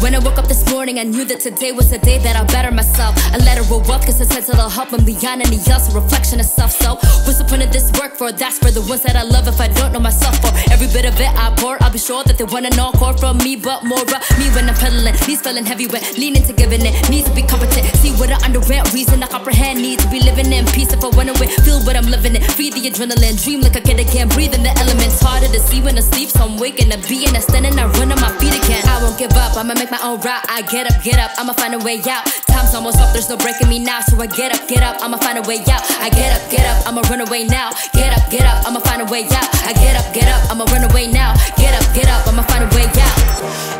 When I woke up this morning, I knew that today was the day that I'll better myself. A lateral wealth, cause I sense it'll help me beyond any else, a reflection of self. So what's the point of this work for? That's for the ones that I love. If I don't know myself, for every bit of it I pour, I'll be sure that they want an encore from me, but more of me when I'm peddling. Knees feeling heavy when leaning to giving it. Need to be competent, see what I understand, reason I comprehend. Need to be living in peace if I wanna win. Feel what I'm living in, free the adrenaline, dream like I get again, breathe in the elements. Harder to see when I sleep, so I'm waking up, being I stand and I run on my feet again. I won't give up, I'ma make my own route. I get up, I'ma find a way out. Time's almost up, there's no breaking me now. So I get up, I'ma find a way out. I get up, I'ma run away now. Get up, I'ma find a way out. I get up, I'ma run away now. Get up, I'ma find a way out.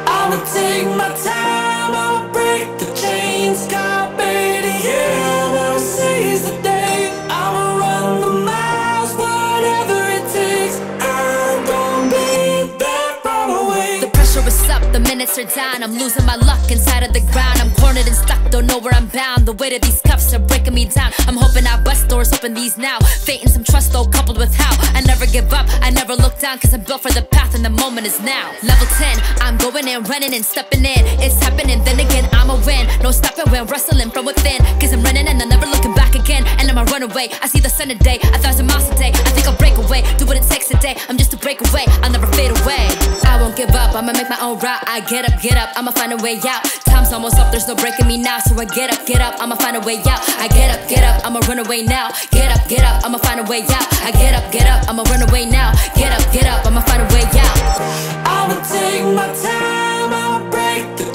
I'ma take my time, I'ma break the chains, God made it, yeah, I'ma seize the day. I'ma run the miles, whatever it takes, I'm gon' be that far away. The pressure is up, the minutes are down, I'm losing my luck inside of the ground. I'm cornered and stuck, don't know where I'm bound. The weight of these cuffs are breaking me down. I'm hoping I bust doors, hoping these now. Fainting some trust though, coupled with how I never give up, I never look down, cause I'm built for the path and the moment is now. Level 10, I'm going in, running and stepping in. It's happening, then again, I'ma win. No stopping when wrestling from within, cause I'm running and I'm never looking back again. And I'm a runaway, I see the sun today, 1,000 miles a day. I think I'll break away, do what it takes today. I'm just a breakaway, I'll never fade away. I won't give up, I'ma make my own route. I get up, I'ma find a way out. Time's almost up, there's no breaking me now. So I get up, I'ma find a way out. I get up, I'ma run away now. Get up, I'ma find a way out. I get up, I'ma run away now. Get up, I'ma find a way out. I'ma take my time, I'ma break the